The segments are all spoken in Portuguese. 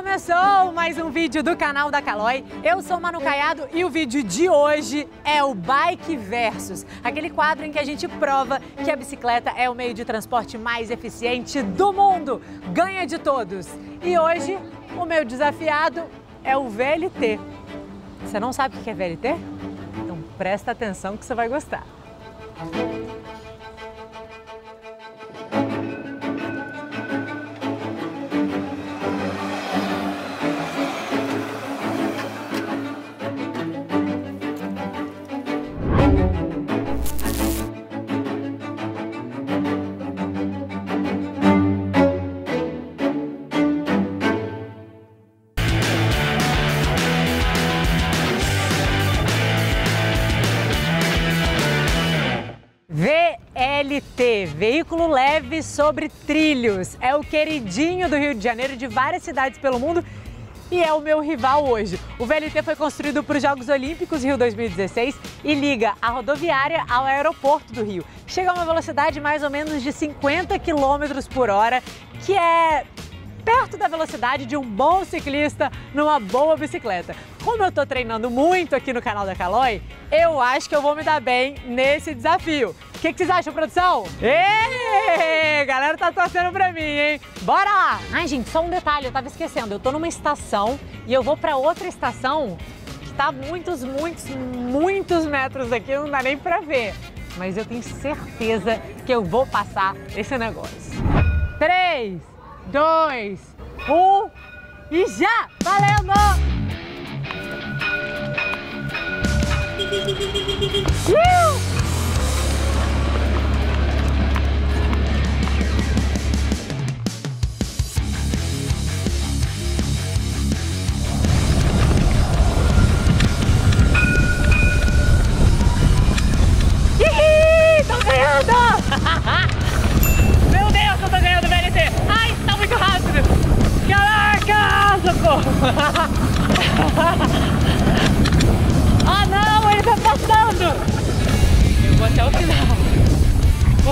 Começou mais um vídeo do canal da Caloi. Eu sou Manu Caiado e o vídeo de hoje é o Bike Versus, aquele quadro em que a gente prova que a bicicleta é o meio de transporte mais eficiente do mundo, ganha de todos. E hoje o meu desafiado é o VLT. Você não sabe o que é VLT? Então presta atenção que você vai gostar. VLT, veículo leve sobre trilhos, é o queridinho do Rio de Janeiro, de várias cidades pelo mundo, e é o meu rival hoje. O VLT foi construído para os Jogos Olímpicos Rio 2016 e liga a rodoviária ao aeroporto do Rio. Chega a uma velocidade mais ou menos de 50 km por hora, que é perto da velocidade de um bom ciclista numa boa bicicleta. Como eu tô treinando muito aqui no canal da Caloi, eu acho que eu vou me dar bem nesse desafio. O que vocês acham, produção? Êêêê! Galera tá torcendo pra mim, hein? Bora lá! Ai, gente, só um detalhe, eu tava esquecendo. Eu tô numa estação e eu vou pra outra estação que tá muitos metros daqui, não dá nem pra ver. Mas eu tenho certeza que eu vou passar esse negócio. 3, 2, 1 e já! Valendo! Ih, tô ganhando! Meu Deus, eu tô ganhando, VLT! Ai, tá muito rápido! Caraca, socorro! Ah não, ele tá passando! Eu vou até o final,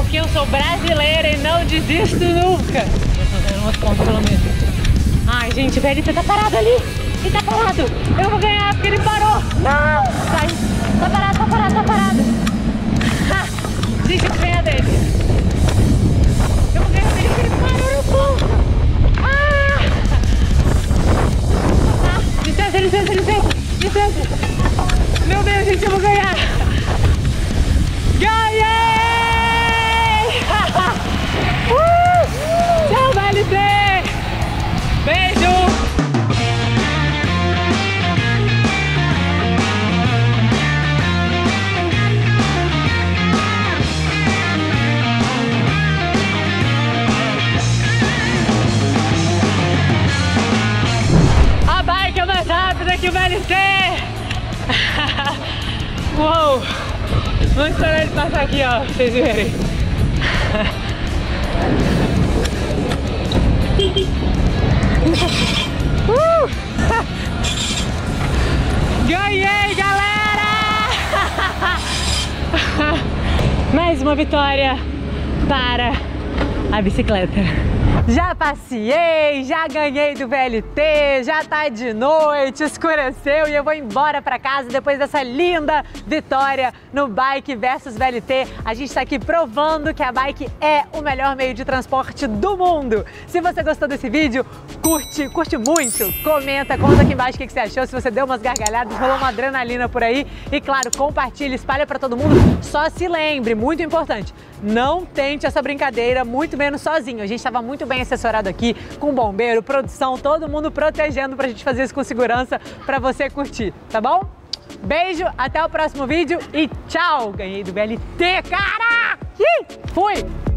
porque eu sou brasileira e não desisto nunca. Eu tô dando umas pontas pelo menos. Ai gente, o VLT tá parado ali, ele tá parado. Eu vou ganhar porque ele parou. Não! Sai, tá parado, tá parado, tá parado. Ha! Gente, eu vou ganhar dele. Eu vou ganhar dele porque ele parou no ponto. Ah! Ah, licença, licença, licença, licença. Meu Deus, gente, eu vou ganhar! Ganhei! Tchau, VLT! Beijo! A bike é mais rápida que o VLT! Uou! Vamos esperar ele passar aqui, ó, pra vocês verem. Ganhei, galera! Mais uma vitória para a bicicleta. Já passeei, já ganhei do VLT, já tá de noite, escureceu e eu vou embora pra casa depois dessa linda vitória no Bike Versus VLT. A gente tá aqui provando que a bike é o melhor meio de transporte do mundo. Se você gostou desse vídeo, curte muito, comenta, conta aqui embaixo o que você achou, se você deu umas gargalhadas, rolou uma adrenalina por aí e claro, compartilha, espalha pra todo mundo. Só se lembre, muito importante, não tente essa brincadeira, muito menos sozinho. A gente tava muito bem assessorado aqui, com bombeiro, produção, todo mundo protegendo pra gente fazer isso com segurança pra você curtir, tá bom? Beijo, até o próximo vídeo e tchau! Ganhei do VLT, cara! Fui!